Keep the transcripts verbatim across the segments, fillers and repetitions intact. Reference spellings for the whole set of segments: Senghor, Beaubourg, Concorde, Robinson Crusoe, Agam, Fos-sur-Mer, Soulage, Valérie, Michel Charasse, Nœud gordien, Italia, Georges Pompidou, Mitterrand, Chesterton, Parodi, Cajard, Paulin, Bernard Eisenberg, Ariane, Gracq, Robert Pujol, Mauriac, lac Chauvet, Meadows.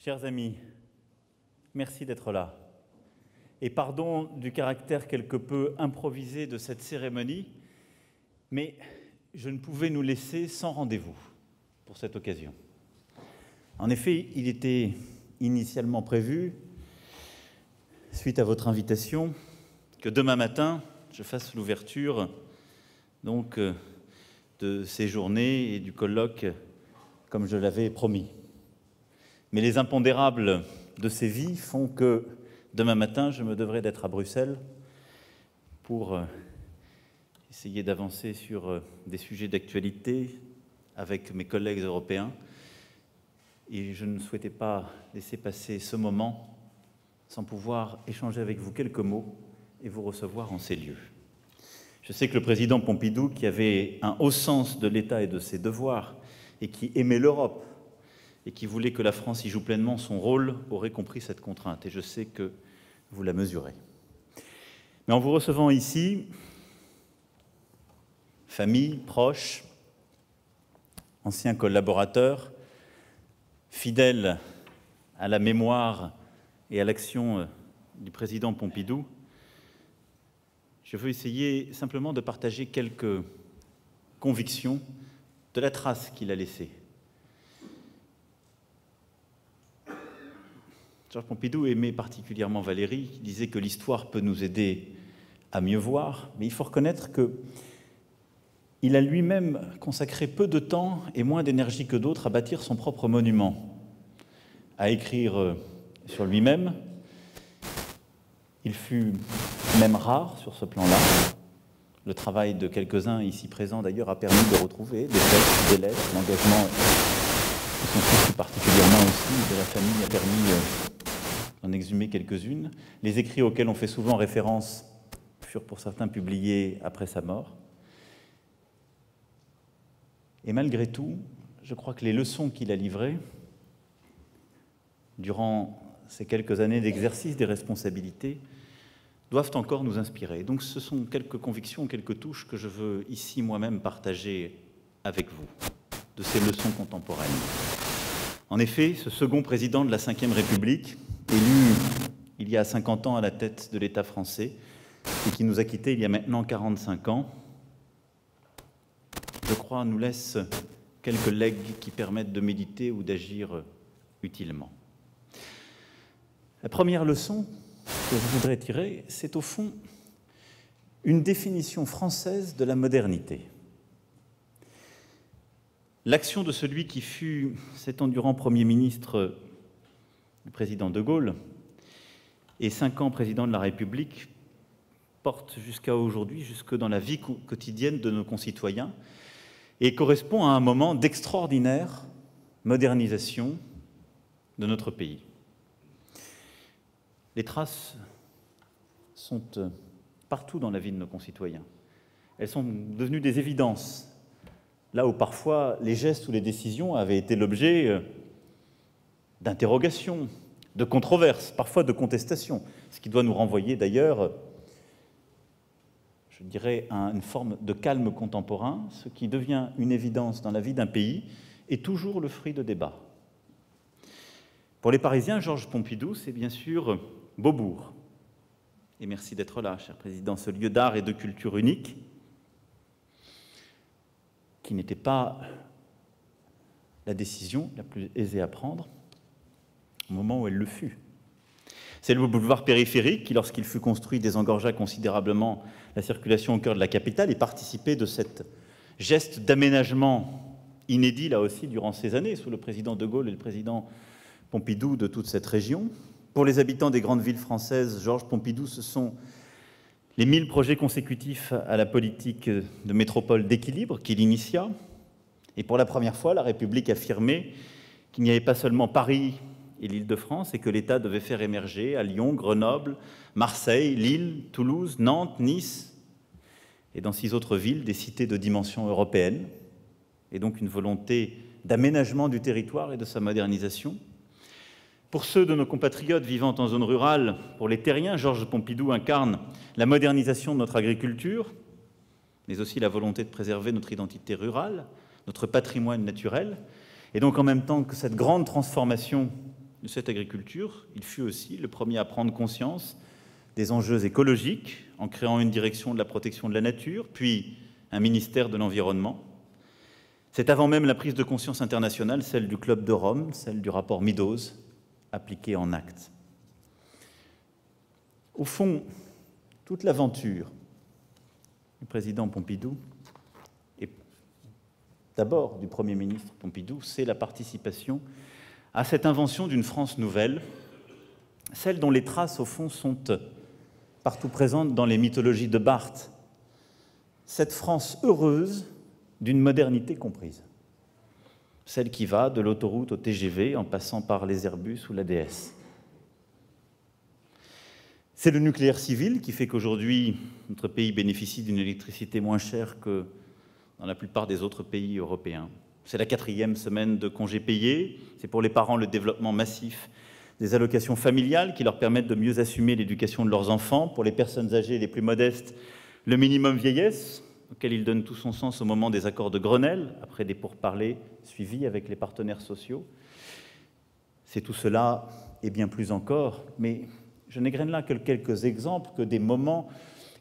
Chers amis, merci d'être là. Et pardon du caractère quelque peu improvisé de cette cérémonie, mais je ne pouvais nous laisser sans rendez-vous pour cette occasion. En effet, il était initialement prévu, suite à votre invitation, que demain matin, je fasse l'ouverture donc de ces journées et du colloque comme je l'avais promis. Mais les impondérables de ces vies font que demain matin, je me devrais d'être à Bruxelles pour essayer d'avancer sur des sujets d'actualité avec mes collègues européens. Et je ne souhaitais pas laisser passer ce moment sans pouvoir échanger avec vous quelques mots et vous recevoir en ces lieux. Je sais que le président Pompidou, qui avait un haut sens de l'État et de ses devoirs, et qui aimait l'Europe, et qui voulait que la France y joue pleinement son rôle, aurait compris cette contrainte. Et je sais que vous la mesurez. Mais en vous recevant ici, famille, proches, anciens collaborateurs, fidèles à la mémoire et à l'action du président Pompidou, je veux essayer simplement de partager quelques convictions de la trace qu'il a laissée. Georges Pompidou aimait particulièrement Valérie, qui disait que l'histoire peut nous aider à mieux voir, mais il faut reconnaître qu'il a lui-même consacré peu de temps et moins d'énergie que d'autres à bâtir son propre monument, à écrire sur lui-même. Il fut même rare sur ce plan-là. Le travail de quelques-uns ici présents, d'ailleurs, a permis de retrouver des textes, des lettres, l'engagement de son fils, particulièrement aussi de la famille, a permis d'en exhumer quelques-unes. Les écrits auxquels on fait souvent référence furent pour certains publiés après sa mort. Et malgré tout, je crois que les leçons qu'il a livrées durant ces quelques années d'exercice des responsabilités doivent encore nous inspirer. Donc ce sont quelques convictions, quelques touches que je veux ici moi-même partager avec vous, de ces leçons contemporaines. En effet, ce second président de la cinquième République, élu il y a cinquante ans à la tête de l'État français et qui nous a quittés il y a maintenant quarante-cinq ans, je crois, nous laisse quelques legs qui permettent de méditer ou d'agir utilement. La première leçon que je voudrais tirer, c'est au fond une définition française de la modernité. L'action de celui qui fut cet endurant Premier ministre, le président de Gaulle, et cinq ans président de la République, porte jusqu'à aujourd'hui, jusque dans la vie quotidienne de nos concitoyens, et correspond à un moment d'extraordinaire modernisation de notre pays. Les traces sont partout dans la vie de nos concitoyens. Elles sont devenues des évidences, là où parfois les gestes ou les décisions avaient été l'objet d'interrogations, de controverses, parfois de contestations, ce qui doit nous renvoyer d'ailleurs, je dirais, à une forme de calme contemporain. Ce qui devient une évidence dans la vie d'un pays est toujours le fruit de débats. Pour les Parisiens, Georges Pompidou, c'est bien sûr Beaubourg. Et merci d'être là, cher Président, ce lieu d'art et de culture unique, qui n'était pas la décision la plus aisée à prendre au moment où elle le fut. C'est le boulevard périphérique qui, lorsqu'il fut construit, désengorgea considérablement la circulation au cœur de la capitale et participait de cet geste d'aménagement inédit, là aussi, durant ces années, sous le président de Gaulle et le président Pompidou, de toute cette région. Pour les habitants des grandes villes françaises, Georges Pompidou, ce sont les mille projets consécutifs à la politique de métropole d'équilibre qu'il initia. Et pour la première fois, la République affirmait qu'il n'y avait pas seulement Paris et l'Île-de-France, et que l'État devait faire émerger à Lyon, Grenoble, Marseille, Lille, Toulouse, Nantes, Nice, et dans six autres villes, des cités de dimension européenne, et donc une volonté d'aménagement du territoire et de sa modernisation. Pour ceux de nos compatriotes vivant en zone rurale, pour les terriens, Georges Pompidou incarne la modernisation de notre agriculture, mais aussi la volonté de préserver notre identité rurale, notre patrimoine naturel, et donc en même temps que cette grande transformation de cette agriculture, il fut aussi le premier à prendre conscience des enjeux écologiques en créant une direction de la protection de la nature, puis un ministère de l'environnement. C'est avant même la prise de conscience internationale, celle du Club de Rome, celle du rapport Meadows, appliquée en actes. Au fond, toute l'aventure du président Pompidou et d'abord du Premier ministre Pompidou, c'est la participation à cette invention d'une France nouvelle, celle dont les traces, au fond, sont partout présentes dans les mythologies de Barthes. Cette France heureuse d'une modernité comprise, celle qui va de l'autoroute au T G V en passant par les Airbus ou l'A D S. C'est le nucléaire civil qui fait qu'aujourd'hui, notre pays bénéficie d'une électricité moins chère que dans la plupart des autres pays européens. C'est la quatrième semaine de congés payés, c'est pour les parents le développement massif des allocations familiales qui leur permettent de mieux assumer l'éducation de leurs enfants. Pour les personnes âgées les plus modestes, le minimum vieillesse, auquel il donne tout son sens au moment des accords de Grenelle, après des pourparlers suivis avec les partenaires sociaux. C'est tout cela et bien plus encore, mais je n'égrène là que quelques exemples, que des moments,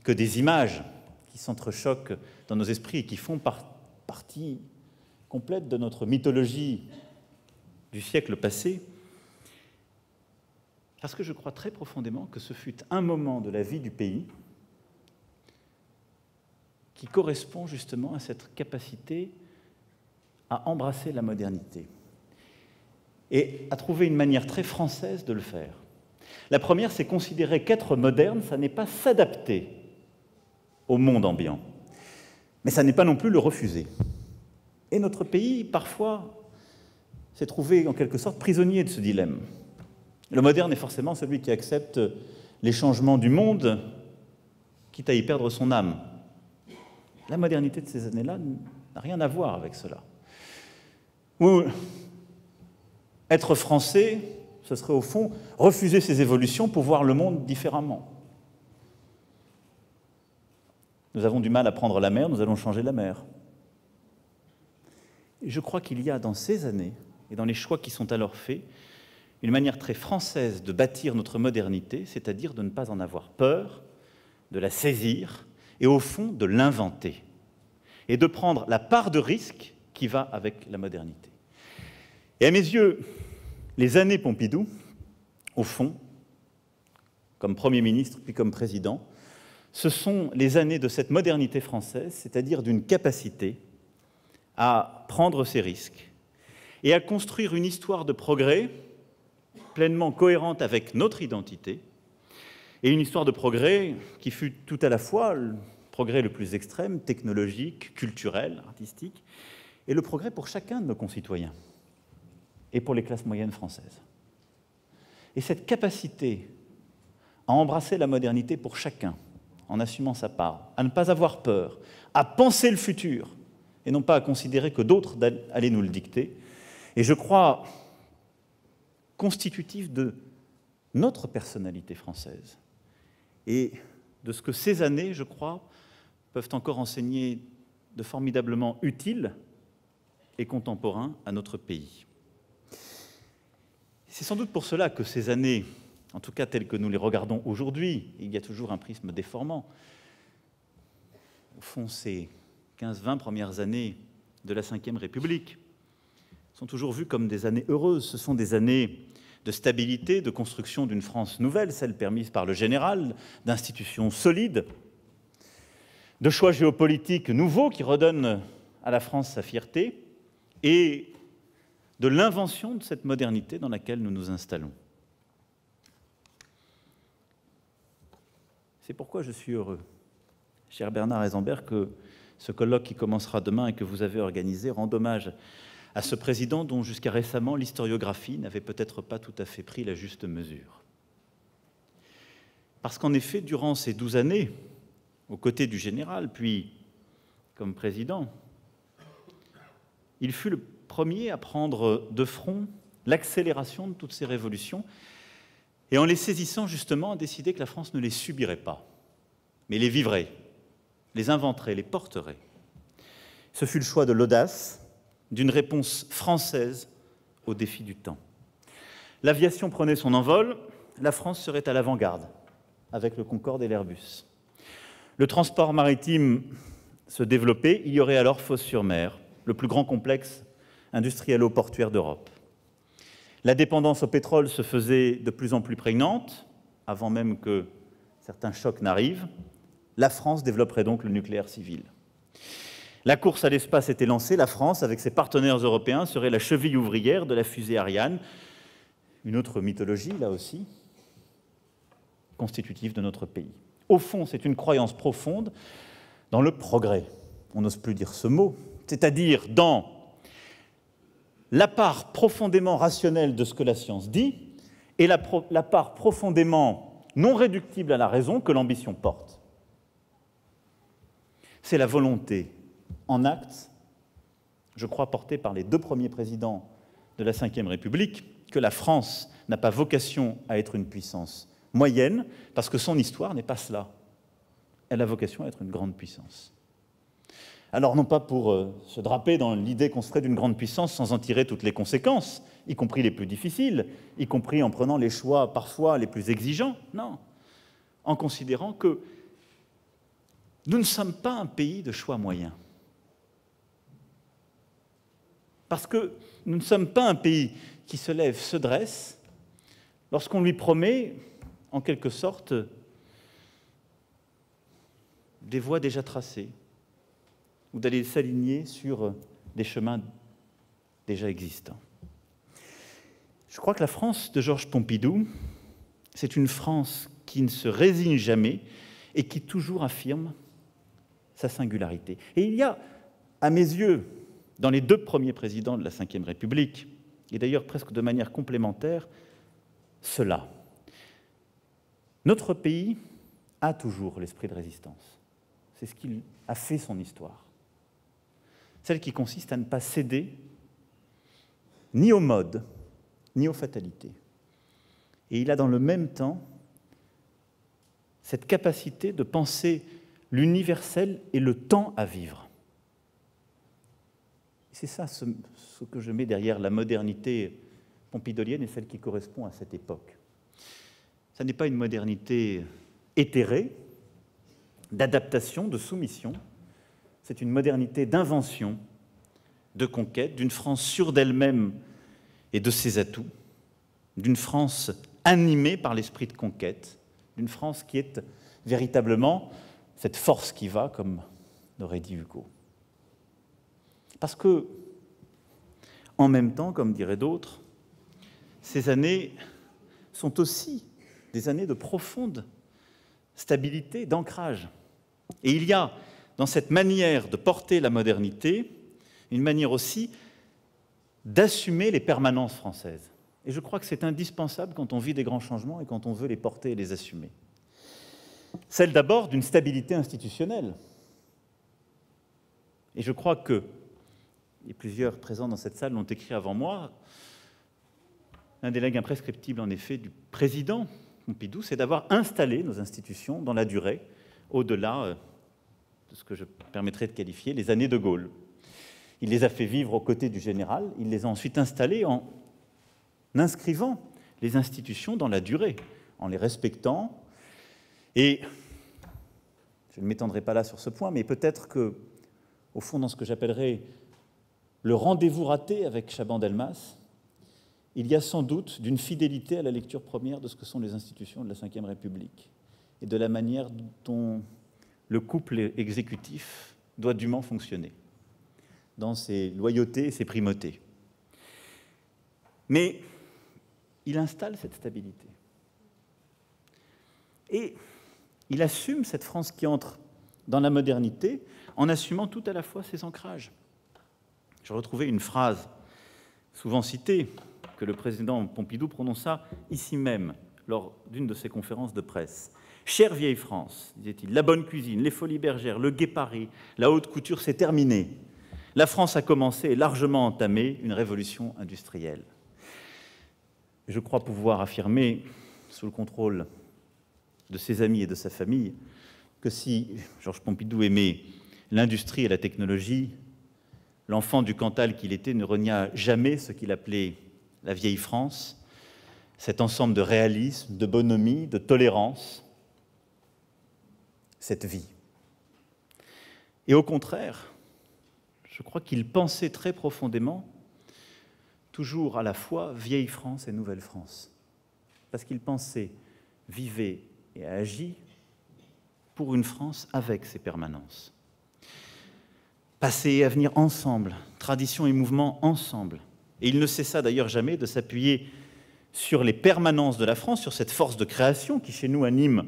que des images qui s'entrechoquent dans nos esprits et qui font par partie complète de notre mythologie du siècle passé, parce que je crois très profondément que ce fut un moment de la vie du pays qui correspond justement à cette capacité à embrasser la modernité et à trouver une manière très française de le faire. La première, c'est considérer qu'être moderne, ça n'est pas s'adapter au monde ambiant, mais ça n'est pas non plus le refuser. Et notre pays, parfois, s'est trouvé en quelque sorte prisonnier de ce dilemme. Le moderne est forcément celui qui accepte les changements du monde, quitte à y perdre son âme. La modernité de ces années-là n'a rien à voir avec cela. Ou être français, ce serait au fond refuser ces évolutions pour voir le monde différemment. Nous avons du mal à prendre la mer, nous allons changer la mer. Et je crois qu'il y a dans ces années, et dans les choix qui sont alors faits, une manière très française de bâtir notre modernité, c'est-à-dire de ne pas en avoir peur, de la saisir, et au fond de l'inventer, et de prendre la part de risque qui va avec la modernité. Et à mes yeux, les années Pompidou, au fond, comme Premier ministre puis comme Président, ce sont les années de cette modernité française, c'est-à-dire d'une capacité à prendre ses risques et à construire une histoire de progrès pleinement cohérente avec notre identité, et une histoire de progrès qui fut tout à la fois le progrès le plus extrême, technologique, culturel, artistique, et le progrès pour chacun de nos concitoyens et pour les classes moyennes françaises. Et cette capacité à embrasser la modernité pour chacun, en assumant sa part, à ne pas avoir peur, à penser le futur, et non pas à considérer que d'autres allaient nous le dicter, et je crois constitutif de notre personnalité française, et de ce que ces années, je crois, peuvent encore enseigner de formidablement utiles et contemporains à notre pays. C'est sans doute pour cela que ces années, en tout cas telles que nous les regardons aujourd'hui, il y a toujours un prisme déformant, au fond ces quinze vingt premières années de la cinquième République sont toujours vues comme des années heureuses. Ce sont des années de stabilité, de construction d'une France nouvelle, celle permise par le général, d'institutions solides, de choix géopolitiques nouveaux qui redonnent à la France sa fierté, et de l'invention de cette modernité dans laquelle nous nous installons. C'est pourquoi je suis heureux, cher Bernard Eisenberg, que ce colloque qui commencera demain et que vous avez organisé rend hommage à ce président dont jusqu'à récemment l'historiographie n'avait peut-être pas tout à fait pris la juste mesure. Parce qu'en effet, durant ces douze années, aux côtés du général, puis comme président, il fut le premier à prendre de front l'accélération de toutes ces révolutions et en les saisissant justement à décider que la France ne les subirait pas, mais les vivrait, les inventerait, les porterait. Ce fut le choix de l'audace, d'une réponse française au défi du temps. L'aviation prenait son envol, la France serait à l'avant-garde, avec le Concorde et l'Airbus. Le transport maritime se développait, il y aurait alors Fos-sur-Mer, le plus grand complexe industrielo-portuaire d'Europe. La dépendance au pétrole se faisait de plus en plus prégnante, avant même que certains chocs n'arrivent. La France développerait donc le nucléaire civil. La course à l'espace était lancée, la France, avec ses partenaires européens, serait la cheville ouvrière de la fusée Ariane, une autre mythologie, là aussi, constitutive de notre pays. Au fond, c'est une croyance profonde dans le progrès, on n'ose plus dire ce mot, c'est-à-dire dans la part profondément rationnelle de ce que la science dit et la, pro la part profondément non réductible à la raison que l'ambition porte. C'est la volonté en acte, je crois portée par les deux premiers présidents de la cinquième République, que la France n'a pas vocation à être une puissance moyenne, parce que son histoire n'est pas cela. Elle a vocation à être une grande puissance. Alors non pas pour euh, se draper dans l'idée qu'on se ferait d'une grande puissance sans en tirer toutes les conséquences, y compris les plus difficiles, y compris en prenant les choix parfois les plus exigeants, non. En considérant que nous ne sommes pas un pays de choix moyens. Parce que nous ne sommes pas un pays qui se lève, se dresse, lorsqu'on lui promet, en quelque sorte, des voies déjà tracées, ou d'aller s'aligner sur des chemins déjà existants. Je crois que la France de Georges Pompidou, c'est une France qui ne se résigne jamais et qui toujours affirme sa singularité. Et il y a, à mes yeux, dans les deux premiers présidents de la cinquième République, et d'ailleurs presque de manière complémentaire, cela. Notre pays a toujours l'esprit de résistance. C'est ce qui a fait son histoire. Celle qui consiste à ne pas céder ni aux modes, ni aux fatalités. Et il a dans le même temps cette capacité de penser l'universel et le temps à vivre. C'est ça ce, ce que je mets derrière la modernité pompidolienne et celle qui correspond à cette époque. Ça n'est pas une modernité éthérée, d'adaptation, de soumission, c'est une modernité d'invention, de conquête, d'une France sûre d'elle-même et de ses atouts, d'une France animée par l'esprit de conquête, d'une France qui est véritablement cette force qui va, comme l'aurait dit Hugo. Parce que, en même temps, comme diraient d'autres, ces années sont aussi des années de profonde stabilité, d'ancrage. Et il y a, dans cette manière de porter la modernité, une manière aussi d'assumer les permanences françaises. Et je crois que c'est indispensable quand on vit des grands changements et quand on veut les porter et les assumer. Celle d'abord d'une stabilité institutionnelle. Et je crois que et plusieurs présents dans cette salle l'ont écrit avant moi, un des legs imprescriptibles en effet du président Pompidou, c'est d'avoir installé nos institutions dans la durée, au-delà de ce que je permettrais de qualifier les années de Gaulle. Il les a fait vivre aux côtés du général, il les a ensuite installées en inscrivant les institutions dans la durée, en les respectant. Et je ne m'étendrai pas là sur ce point, mais peut-être que, au fond, dans ce que j'appellerais le rendez-vous raté avec Chaban-Delmas, il y a sans doute d'une fidélité à la lecture première de ce que sont les institutions de la cinquième République et de la manière dont le couple exécutif doit dûment fonctionner dans ses loyautés et ses primautés. Mais il installe cette stabilité. Et il assume cette France qui entre dans la modernité en assumant tout à la fois ses ancrages. Je retrouvais une phrase souvent citée que le président Pompidou prononça ici même lors d'une de ses conférences de presse. « Chère vieille France, disait-il, la bonne cuisine, les folies bergères, le gai Paris, la haute couture, c'est terminé. La France a commencé et largement entamé une révolution industrielle. » Je crois pouvoir affirmer, sous le contrôle de ses amis et de sa famille, que si Georges Pompidou aimait l'industrie et la technologie, l'enfant du Cantal qu'il était ne renia jamais ce qu'il appelait la vieille France, cet ensemble de réalisme, de bonhomie, de tolérance, cette vie. Et au contraire, je crois qu'il pensait très profondément, toujours à la fois, vieille France et nouvelle France. Parce qu'il pensait, vivait et agit pour une France avec ses permanences. Passé et avenir ensemble, tradition et mouvement ensemble. Et il ne cessa d'ailleurs jamais de s'appuyer sur les permanences de la France, sur cette force de création qui chez nous anime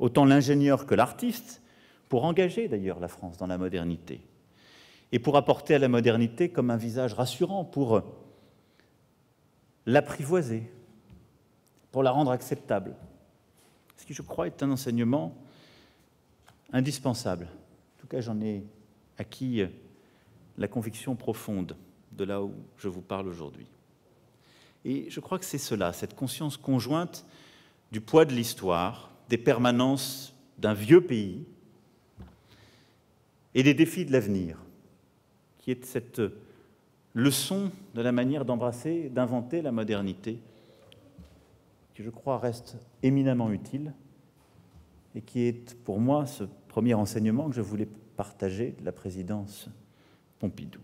autant l'ingénieur que l'artiste, pour engager d'ailleurs la France dans la modernité. Et pour apporter à la modernité comme un visage rassurant, pour l'apprivoiser, pour la rendre acceptable. Ce qui, je crois, est un enseignement indispensable. En tout cas, j'en ai acquis la conviction profonde de là où je vous parle aujourd'hui. Et je crois que c'est cela, cette conscience conjointe du poids de l'histoire, des permanences d'un vieux pays et des défis de l'avenir, qui est cette leçon de la manière d'embrasser, d'inventer la modernité, qui, je crois, reste éminemment utile et qui est, pour moi, ce premier enseignement que je voulais partager de la présidence Pompidou.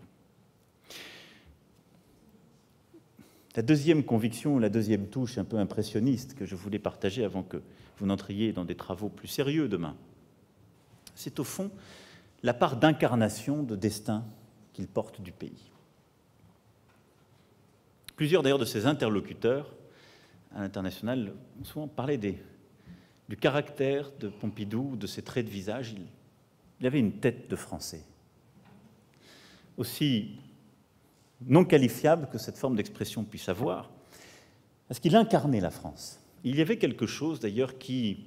La deuxième conviction, la deuxième touche un peu impressionniste que je voulais partager avant que vous n'entriez dans des travaux plus sérieux demain, c'est au fond la part d'incarnation, de destin qu'il porte du pays. Plusieurs d'ailleurs de ses interlocuteurs à l'international ont souvent parlé des, du caractère de Pompidou, de ses traits de visage. Il, il avait une tête de Français, aussi non qualifiable que cette forme d'expression puisse avoir, parce qu'il incarnait la France. Il y avait quelque chose d'ailleurs qui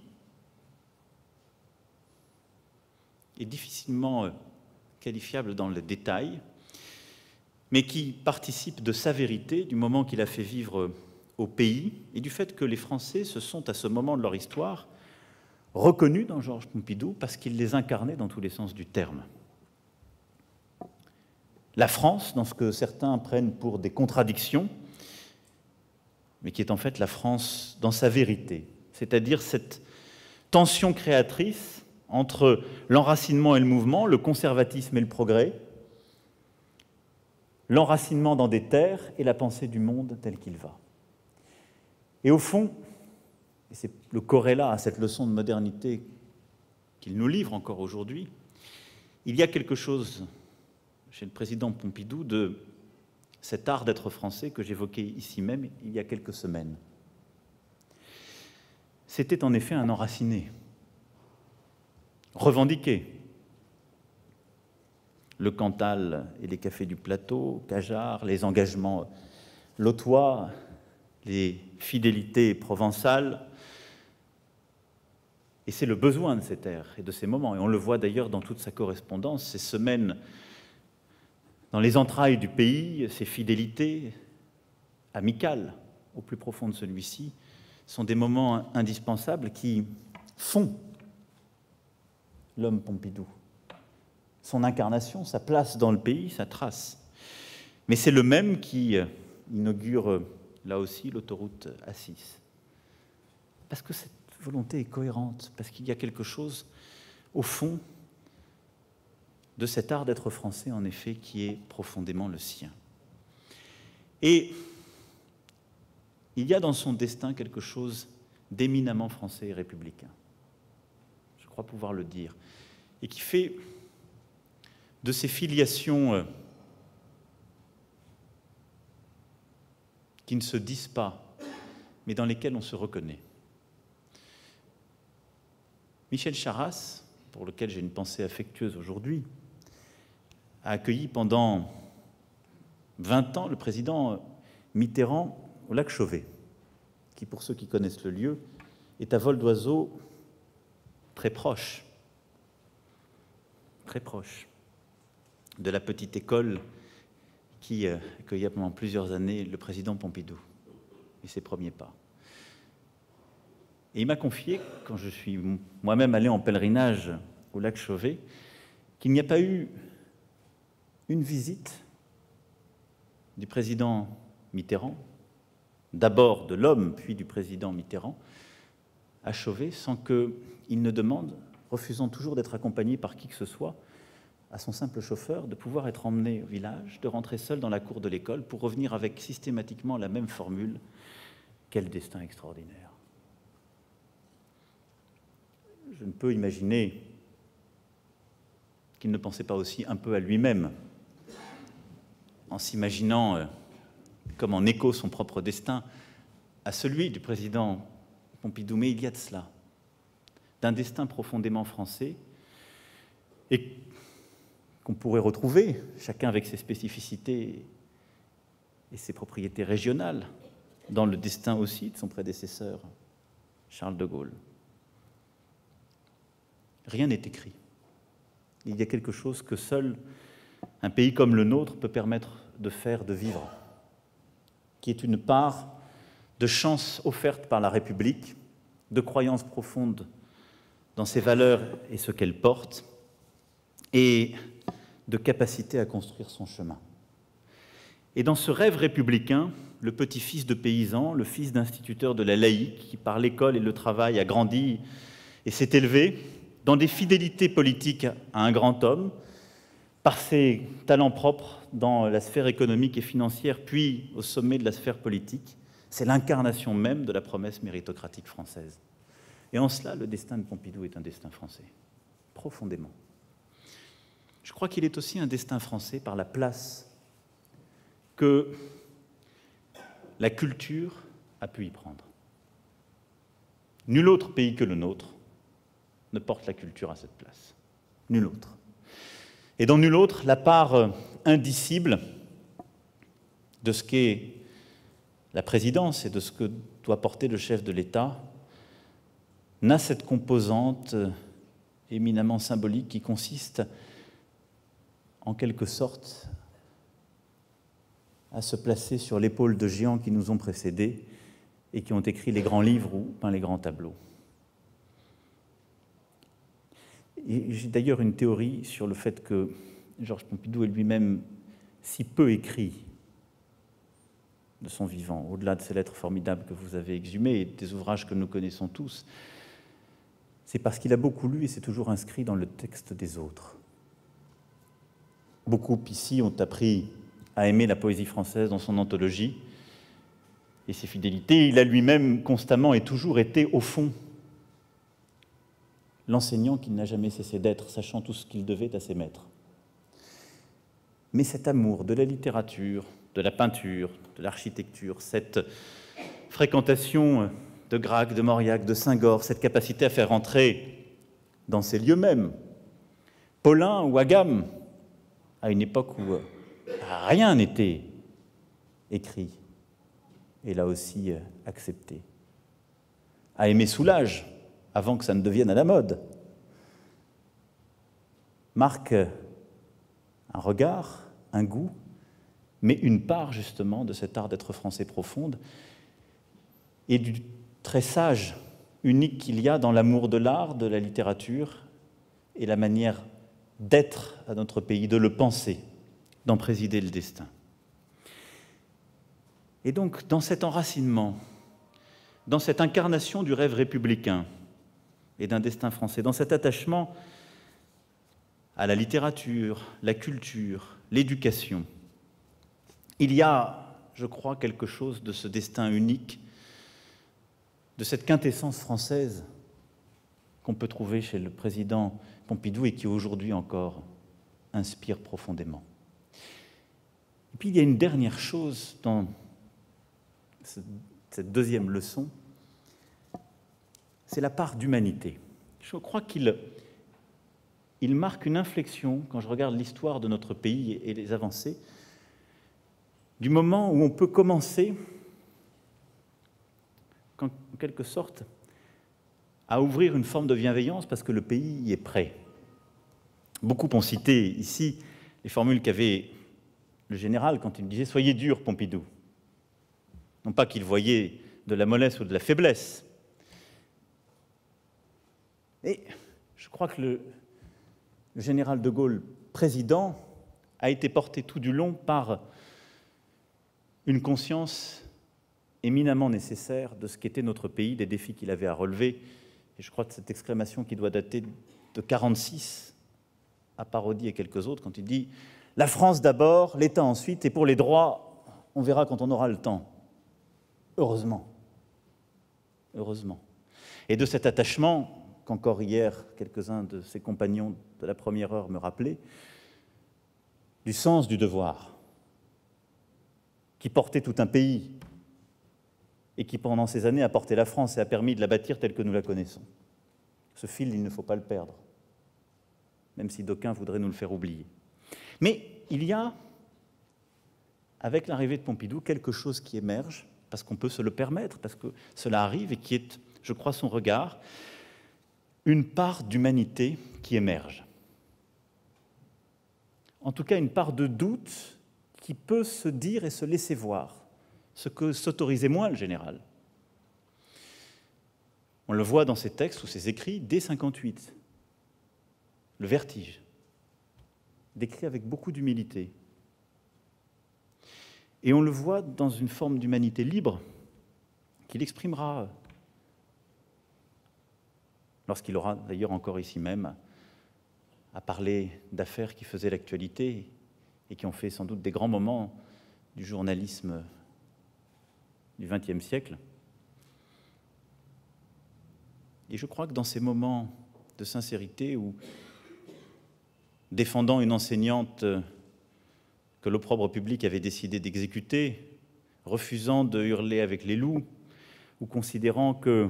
est difficilement qualifiable dans le détail, mais qui participe de sa vérité, du moment qu'il a fait vivre au pays, et du fait que les Français se sont, à ce moment de leur histoire, reconnus dans Georges Pompidou parce qu'il les incarnait dans tous les sens du terme. La France, dans ce que certains prennent pour des contradictions, mais qui est en fait la France dans sa vérité, c'est-à-dire cette tension créatrice entre l'enracinement et le mouvement, le conservatisme et le progrès, l'enracinement dans des terres et la pensée du monde tel qu'il va. Et au fond, et c'est le corrélat à cette leçon de modernité qu'il nous livre encore aujourd'hui, il y a quelque chose chez le président Pompidou de cet art d'être français que j'évoquais ici même il y a quelques semaines. C'était en effet un enraciné, revendiqué. Le Cantal et les cafés du plateau, Cajard, les engagements lotois, les fidélités provençales. Et c'est le besoin de ces terres et de ces moments. Et on le voit d'ailleurs dans toute sa correspondance, ces semaines dans les entrailles du pays, ces fidélités amicales, au plus profond de celui-ci, sont des moments indispensables qui font l'homme Pompidou. Son incarnation, sa place dans le pays, sa trace. Mais c'est le même qui inaugure, là aussi, l'autoroute A six. Parce que cette volonté est cohérente, parce qu'il y a quelque chose, au fond, de cet art d'être français, en effet, qui est profondément le sien. Et il y a dans son destin quelque chose d'éminemment français et républicain, je crois pouvoir le dire, et qui fait de ces filiations qui ne se disent pas, mais dans lesquelles on se reconnaît. Michel Charasse, pour lequel j'ai une pensée affectueuse aujourd'hui, a accueilli pendant vingt ans le président Mitterrand au lac Chauvet, qui, pour ceux qui connaissent le lieu, est à vol d'oiseau très proche, très proche de la petite école qui accueillait pendant plusieurs années le président Pompidou et ses premiers pas. Et il m'a confié, quand je suis moi-même allé en pèlerinage au lac Chauvet, qu'il n'y a pas eu une visite du président Mitterrand, d'abord de l'homme, puis du président Mitterrand, à Chauvet, sans qu'il ne demande, refusant toujours d'être accompagné par qui que ce soit, à son simple chauffeur, de pouvoir être emmené au village, de rentrer seul dans la cour de l'école pour revenir avec systématiquement la même formule. Quel destin extraordinaire! Je ne peux imaginer qu'il ne pensait pas aussi un peu à lui-même, en s'imaginant euh, comme en écho son propre destin à celui du président Pompidou. Mais il y a de cela, d'un destin profondément français et qu'on pourrait retrouver, chacun avec ses spécificités et ses propriétés régionales, dans le destin aussi de son prédécesseur, Charles de Gaulle. Rien n'est écrit. Il y a quelque chose que seul un pays comme le nôtre peut permettre de faire, de vivre, qui est une part de chance offerte par la République, de croyance profonde dans ses valeurs et ce qu'elle porte, et de capacité à construire son chemin. Et dans ce rêve républicain, le petit-fils de paysan, le fils d'instituteur de la laïque, qui par l'école et le travail a grandi et s'est élevé, dans des fidélités politiques à un grand homme, par ses talents propres dans la sphère économique et financière, puis au sommet de la sphère politique, c'est l'incarnation même de la promesse méritocratique française. Et en cela, le destin de Pompidou est un destin français, profondément. Je crois qu'il est aussi un destin français par la place que la culture a pu y prendre. Nul autre pays que le nôtre ne porte la culture à cette place. Nul autre. Et dans nul autre, la part indicible de ce qu'est la présidence et de ce que doit porter le chef de l'État n'a cette composante éminemment symbolique qui consiste en quelque sorte à se placer sur l'épaule de géants qui nous ont précédés et qui ont écrit les grands livres ou peint les grands tableaux. J'ai d'ailleurs une théorie sur le fait que Georges Pompidou est lui-même si peu écrit de son vivant, au-delà de ces lettres formidables que vous avez exhumées et des ouvrages que nous connaissons tous, c'est parce qu'il a beaucoup lu et s'est toujours inscrit dans le texte des autres. Beaucoup ici ont appris à aimer la poésie française dans son anthologie et ses fidélités. Il a lui-même constamment et toujours été, au fond, l'enseignant qu'il n'a jamais cessé d'être, sachant tout ce qu'il devait à ses maîtres. Mais cet amour de la littérature, de la peinture, de l'architecture, cette fréquentation de Gracq, de Mauriac, de Senghor, cette capacité à faire entrer dans ces lieux mêmes, Paulin ou Agam, à une époque où rien n'était écrit et là aussi accepté. À aimer Soulage, avant que ça ne devienne à la mode, marque un regard, un goût, mais une part justement de cet art d'être français profonde et du très sage unique qu'il y a dans l'amour de l'art, de la littérature et la manière d'être à notre pays, de le penser, d'en présider le destin. Et donc, dans cet enracinement, dans cette incarnation du rêve républicain et d'un destin français, dans cet attachement à la littérature, la culture, l'éducation, il y a, je crois, quelque chose de ce destin unique, de cette quintessence française qu'on peut trouver chez le président Pompidou et qui aujourd'hui encore inspire profondément. Et puis il y a une dernière chose dans cette deuxième leçon, c'est la part d'humanité. Je crois qu'il il marque une inflexion, quand je regarde l'histoire de notre pays et les avancées, du moment où on peut commencer, en quelque sorte, à ouvrir une forme de bienveillance parce que le pays y est prêt. Beaucoup ont cité ici les formules qu'avait le général quand il disait « Soyez dur, Pompidou ». Non pas qu'il voyait de la mollesse ou de la faiblesse. Et je crois que le, le général de Gaulle, président, a été porté tout du long par une conscience éminemment nécessaire de ce qu'était notre pays, des défis qu'il avait à relever. Et je crois que cette exclamation qui doit dater de mille neuf cent quarante-six, à Parodi et quelques autres, quand il dit « La France d'abord, l'État ensuite, et pour les droits, on verra quand on aura le temps. » Heureusement. Heureusement. Et de cet attachement, qu'encore hier, quelques-uns de ses compagnons de la première heure me rappelaient, du sens du devoir, qui portait tout un pays, et qui pendant ces années a porté la France et a permis de la bâtir telle que nous la connaissons. Ce fil, il ne faut pas le perdre, même si d'aucuns voudraient nous le faire oublier. Mais il y a, avec l'arrivée de Pompidou, quelque chose qui émerge, parce qu'on peut se le permettre, parce que cela arrive, et qui est, je crois, son regard, une part d'humanité qui émerge. En tout cas, une part de doute qui peut se dire et se laisser voir, ce que s'autorisait moins le général. On le voit dans ses textes ou ses écrits dès cinquante-huit. Le vertige, décrit avec beaucoup d'humilité. Et on le voit dans une forme d'humanité libre qu'il exprimera lorsqu'il aura d'ailleurs encore ici même à parler d'affaires qui faisaient l'actualité et qui ont fait sans doute des grands moments du journalisme du vingtième siècle. Et je crois que dans ces moments de sincérité où, défendant une enseignante que l'opprobre public avait décidé d'exécuter, refusant de hurler avec les loups, ou considérant que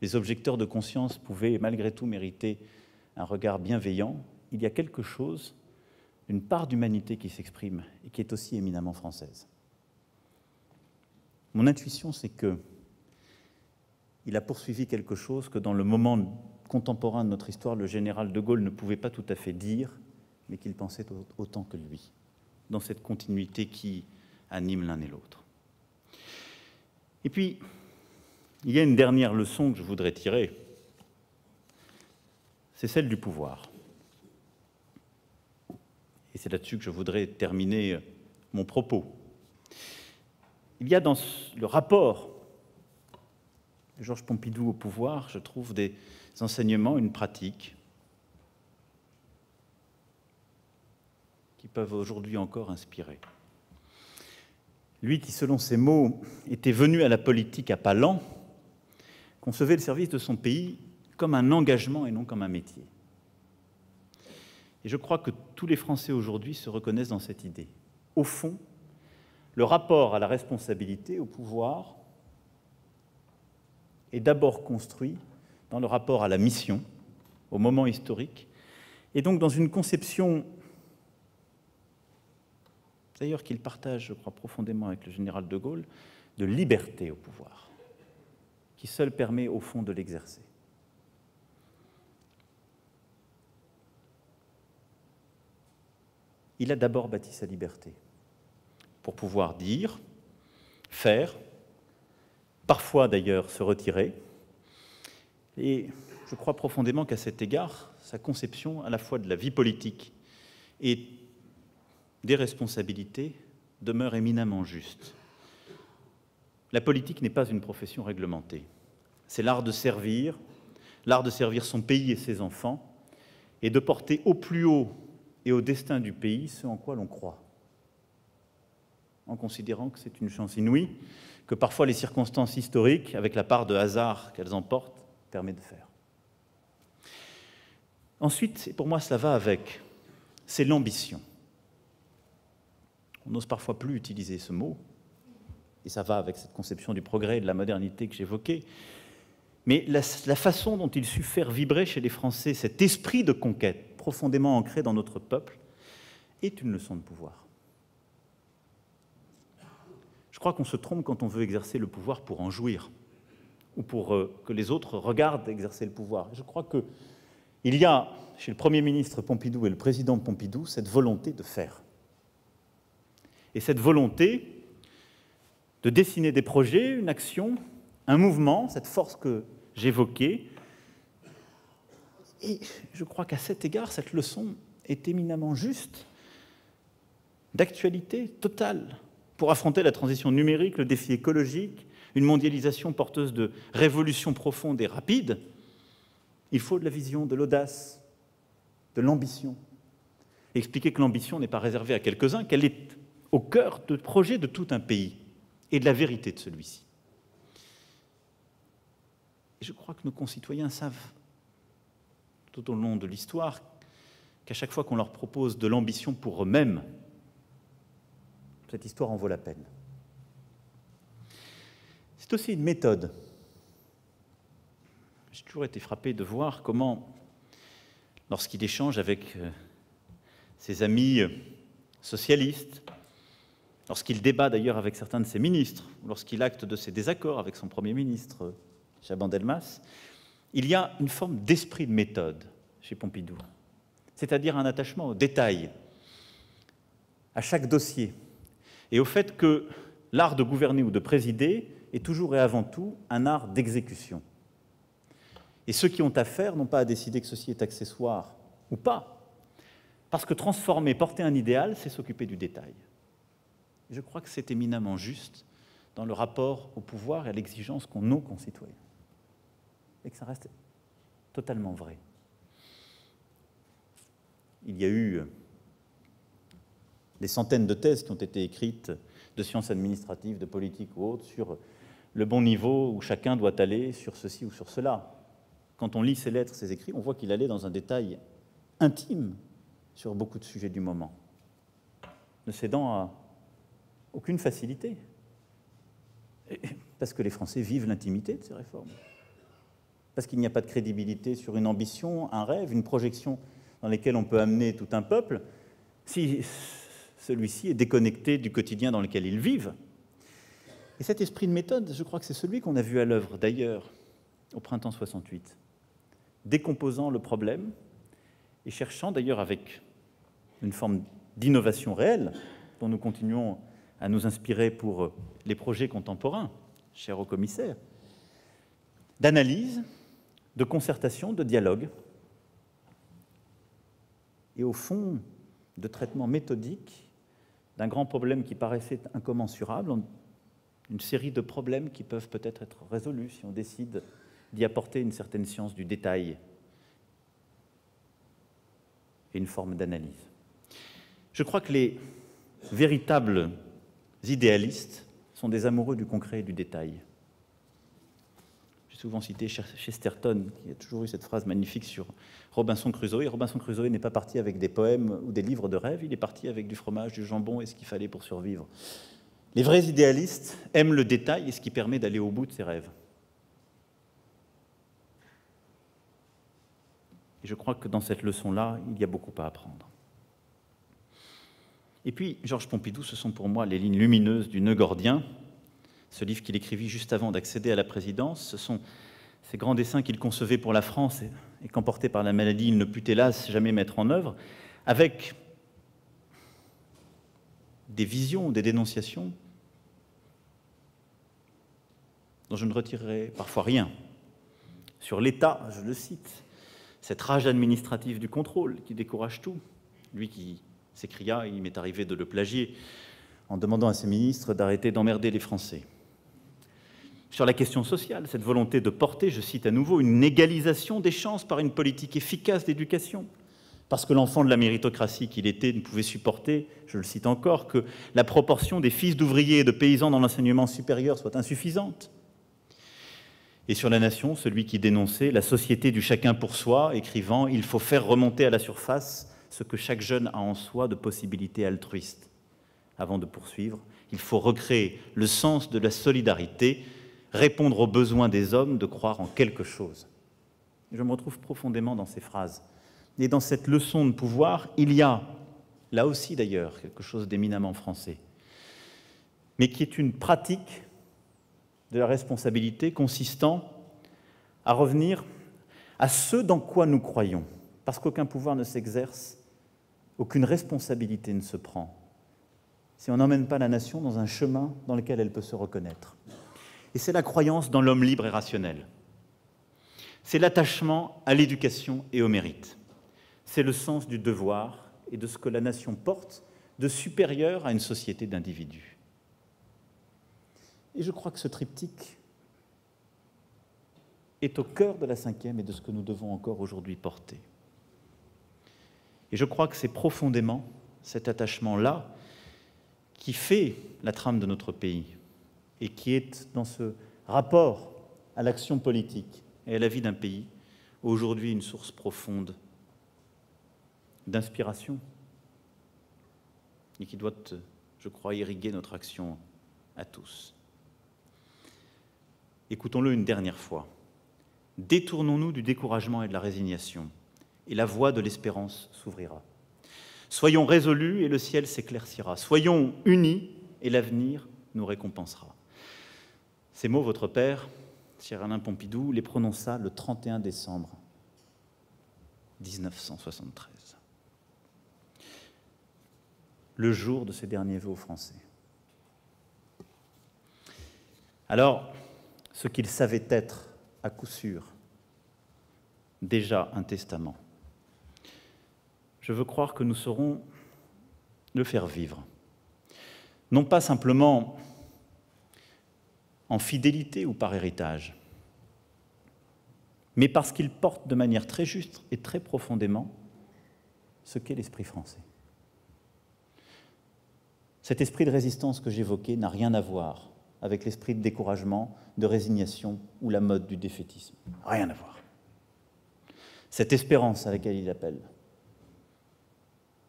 les objecteurs de conscience pouvaient malgré tout mériter un regard bienveillant, il y a quelque chose, une part d'humanité qui s'exprime et qui est aussi éminemment française. Mon intuition, c'est qu'il a poursuivi quelque chose que dans le moment contemporain de notre histoire, le général de Gaulle ne pouvait pas tout à fait dire, mais qu'il pensait autant que lui, dans cette continuité qui anime l'un et l'autre. Et puis, il y a une dernière leçon que je voudrais tirer, c'est celle du pouvoir. Et c'est là-dessus que je voudrais terminer mon propos. Il y a dans le rapport de Georges Pompidou au pouvoir, je trouve, des enseignements, une pratique qui peuvent aujourd'hui encore inspirer. Lui qui, selon ses mots, était venu à la politique à pas lents, concevait le service de son pays comme un engagement et non comme un métier. Et je crois que tous les Français aujourd'hui se reconnaissent dans cette idée. Au fond, le rapport à la responsabilité, au pouvoir, est d'abord construit dans le rapport à la mission, au moment historique, et donc dans une conception, d'ailleurs qu'il partage, je crois, profondément avec le général de Gaulle, de liberté au pouvoir, qui seul permet, au fond, de l'exercer. Il a d'abord bâti sa liberté, pour pouvoir dire, faire, parfois d'ailleurs se retirer. Et je crois profondément qu'à cet égard, sa conception à la fois de la vie politique et des responsabilités demeure éminemment juste. La politique n'est pas une profession réglementée. C'est l'art de servir, l'art de servir son pays et ses enfants, et de porter au plus haut et au destin du pays ce en quoi l'on croit, en considérant que c'est une chance inouïe, que parfois les circonstances historiques, avec la part de hasard qu'elles emportent, permettent de faire. Ensuite, et pour moi cela va avec, c'est l'ambition. On n'ose parfois plus utiliser ce mot, et ça va avec cette conception du progrès et de la modernité que j'évoquais, mais la, la façon dont il sut faire vibrer chez les Français cet esprit de conquête profondément ancré dans notre peuple est une leçon de pouvoir. Je crois qu'on se trompe quand on veut exercer le pouvoir pour en jouir, ou pour euh, que les autres regardent exercer le pouvoir. Je crois qu'il y a, chez le Premier ministre Pompidou et le Président Pompidou, cette volonté de faire. Et cette volonté de dessiner des projets, une action, un mouvement, cette force que j'évoquais. Et je crois qu'à cet égard, cette leçon est éminemment juste, d'actualité totale, pour affronter la transition numérique, le défi écologique, une mondialisation porteuse de révolutions profondes et rapides, il faut de la vision, de l'audace, de l'ambition. Expliquer que l'ambition n'est pas réservée à quelques-uns, qu'elle est au cœur de projets de tout un pays et de la vérité de celui-ci. Je crois que nos concitoyens savent, tout au long de l'histoire, qu'à chaque fois qu'on leur propose de l'ambition pour eux-mêmes, cette histoire en vaut la peine. C'est aussi une méthode. J'ai toujours été frappé de voir comment, lorsqu'il échange avec ses amis socialistes, lorsqu'il débat d'ailleurs avec certains de ses ministres, lorsqu'il acte de ses désaccords avec son Premier ministre, Chaban-Delmas, il y a une forme d'esprit de méthode chez Pompidou, c'est-à-dire un attachement aux détails, à chaque dossier, et au fait que l'art de gouverner ou de présider est toujours et avant tout un art d'exécution. Et ceux qui ont affaire n'ont pas à décider que ceci est accessoire ou pas, parce que transformer, porter un idéal, c'est s'occuper du détail. Et je crois que c'est éminemment juste dans le rapport au pouvoir et à l'exigence qu'ont nos concitoyens. Et que ça reste totalement vrai. Il y a eu des centaines de thèses qui ont été écrites de sciences administratives, de politique ou autres, sur le bon niveau où chacun doit aller sur ceci ou sur cela. Quand on lit ses lettres, ses écrits, on voit qu'il allait dans un détail intime sur beaucoup de sujets du moment, ne cédant à aucune facilité. Parce que les Français vivent l'intimité de ces réformes. Parce qu'il n'y a pas de crédibilité sur une ambition, un rêve, une projection dans lesquelles on peut amener tout un peuple, si celui-ci est déconnecté du quotidien dans lequel ils vivent. Et cet esprit de méthode, je crois que c'est celui qu'on a vu à l'œuvre d'ailleurs au printemps soixante-huit, décomposant le problème et cherchant d'ailleurs avec une forme d'innovation réelle dont nous continuons à nous inspirer pour les projets contemporains, cher au commissaire, d'analyse, de concertation, de dialogue, et au fond, de traitement méthodique d'un grand problème qui paraissait incommensurable, une série de problèmes qui peuvent peut-être être résolus si on décide d'y apporter une certaine science du détail et une forme d'analyse. Je crois que les véritables idéalistes sont des amoureux du concret et du détail. J'ai souvent cité Chesterton, qui a toujours eu cette phrase magnifique sur Robinson Crusoe. Et Robinson Crusoe n'est pas parti avec des poèmes ou des livres de rêve, il est parti avec du fromage, du jambon et ce qu'il fallait pour survivre. Les vrais idéalistes aiment le détail et ce qui permet d'aller au bout de ses rêves. Et je crois que dans cette leçon-là, il y a beaucoup à apprendre. Et puis, Georges Pompidou, ce sont pour moi les lignes lumineuses du Nœud gordien, ce livre qu'il écrivit juste avant d'accéder à la présidence. Ce sont ces grands dessins qu'il concevait pour la France et qu'emporté par la maladie, il ne put hélas jamais mettre en œuvre, avec des visions, des dénonciations dont je ne retirerai parfois rien. Sur l'État, je le cite, cette rage administrative du contrôle qui décourage tout, lui qui s'écria, il m'est arrivé de le plagier, en demandant à ses ministres d'arrêter d'emmerder les Français. Sur la question sociale, cette volonté de porter, je cite à nouveau, une égalisation des chances par une politique efficace d'éducation, parce que l'enfant de la méritocratie qu'il était ne pouvait supporter, je le cite encore, que la proportion des fils d'ouvriers et de paysans dans l'enseignement supérieur soit insuffisante. Et sur la nation, celui qui dénonçait la société du chacun pour soi, écrivant « Il faut faire remonter à la surface » ce que chaque jeune a en soi de possibilités altruistes. Avant de poursuivre, il faut recréer le sens de la solidarité, répondre aux besoins des hommes de croire en quelque chose. Je me retrouve profondément dans ces phrases. Et dans cette leçon de pouvoir, il y a, là aussi d'ailleurs, quelque chose d'éminemment français, mais qui est une pratique de la responsabilité consistant à revenir à ce dans quoi nous croyons, parce qu'aucun pouvoir ne s'exerce, aucune responsabilité ne se prend, si on n'emmène pas la nation dans un chemin dans lequel elle peut se reconnaître. Et c'est la croyance dans l'homme libre et rationnel. C'est l'attachement à l'éducation et au mérite. C'est le sens du devoir et de ce que la nation porte de supérieur à une société d'individus. Et je crois que ce triptyque est au cœur de la cinquième et de ce que nous devons encore aujourd'hui porter. Et je crois que c'est profondément cet attachement-là qui fait la trame de notre pays et qui est dans ce rapport à l'action politique et à la vie d'un pays, aujourd'hui une source profonde d'inspiration et qui doit, je crois, irriguer notre action à tous. Écoutons-le une dernière fois. Détournons-nous du découragement et de la résignation, et la voie de l'espérance s'ouvrira. Soyons résolus et le ciel s'éclaircira. Soyons unis et l'avenir nous récompensera. Ces mots, votre père, cher Alain Pompidou, les prononça le trente et un décembre mille neuf cent soixante-treize, le jour de ses derniers vœux français. Alors, ce qu'il savait être, à coup sûr, déjà un testament, je veux croire que nous saurons le faire vivre. Non pas simplement en fidélité ou par héritage, mais parce qu'il porte de manière très juste et très profondément ce qu'est l'esprit français. Cet esprit de résistance que j'évoquais n'a rien à voir avec l'esprit de découragement, de résignation ou la mode du défaitisme. Rien à voir. Cette espérance à laquelle il appelle,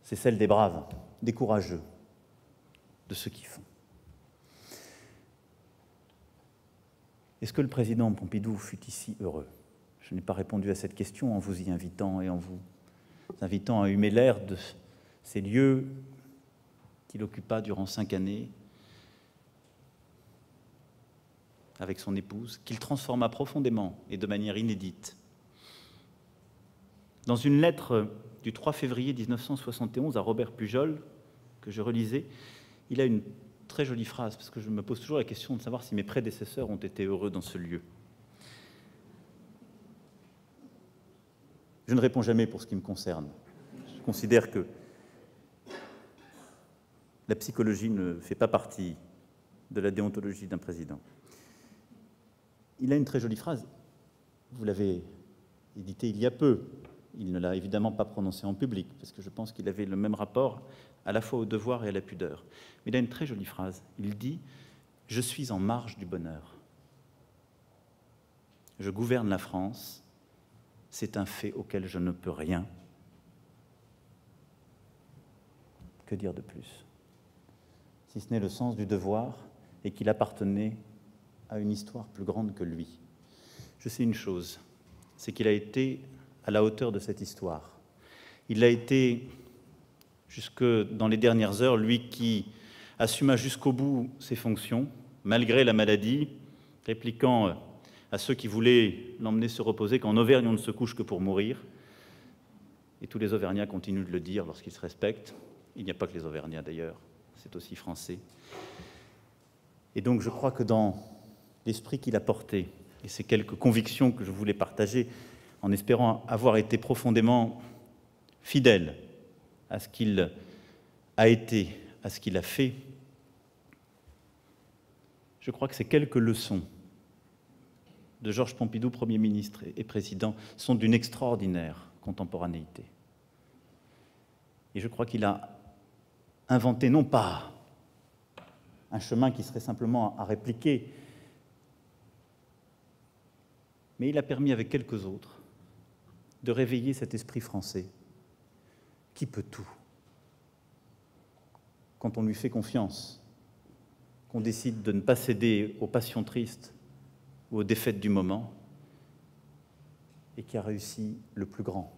c'est celle des braves, des courageux, de ceux qui font. Est-ce que le président Pompidou fut ici heureux? Je n'ai pas répondu à cette question en vous y invitant et en vous invitant à humer l'air de ces lieux qu'il occupa durant cinq années avec son épouse, qu'il transforma profondément et de manière inédite. Dans une lettre du trois février mille neuf cent soixante et onze à Robert Pujol, que je relisais, il a une très jolie phrase, parce que je me pose toujours la question de savoir si mes prédécesseurs ont été heureux dans ce lieu. Je ne réponds jamais pour ce qui me concerne. Je considère que la psychologie ne fait pas partie de la déontologie d'un président. Il a une très jolie phrase, vous l'avez éditée il y a peu, il ne l'a évidemment pas prononcée en public, parce que je pense qu'il avait le même rapport à la fois au devoir et à la pudeur. Mais il a une très jolie phrase, il dit « Je suis en marge du bonheur. Je gouverne la France, c'est un fait auquel je ne peux rien. » Que dire de plus? Si ce n'est le sens du devoir et qu'il appartenait à une histoire plus grande que lui. Je sais une chose, c'est qu'il a été à la hauteur de cette histoire. Il l'a été jusque dans les dernières heures, lui qui assuma jusqu'au bout ses fonctions, malgré la maladie, répliquant à ceux qui voulaient l'emmener se reposer qu'en Auvergne on ne se couche que pour mourir. Et tous les Auvergnats continuent de le dire lorsqu'ils se respectent. Il n'y a pas que les Auvergnats d'ailleurs, c'est aussi français. Et donc je crois que dans l'esprit qu'il a porté, et ces quelques convictions que je voulais partager, en espérant avoir été profondément fidèle à ce qu'il a été, à ce qu'il a fait, je crois que ces quelques leçons de Georges Pompidou, Premier ministre et président, sont d'une extraordinaire contemporanéité. Et je crois qu'il a inventé, non pas un chemin qui serait simplement à répliquer, mais il a permis avec quelques autres de réveiller cet esprit français qui peut tout. Quand on lui fait confiance, qu'on décide de ne pas céder aux passions tristes ou aux défaites du moment, et qui a réussi le plus grand,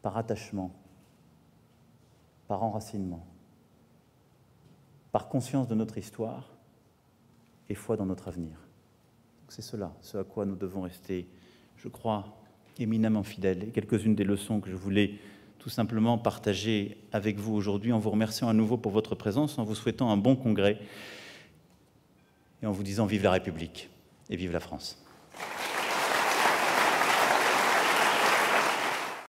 par attachement, par enracinement, par conscience de notre histoire et foi dans notre avenir. C'est cela, ce à quoi nous devons rester, je crois, éminemment fidèles. Et quelques-unes des leçons que je voulais tout simplement partager avec vous aujourd'hui, en vous remerciant à nouveau pour votre présence, en vous souhaitant un bon congrès et en vous disant vive la République et vive la France.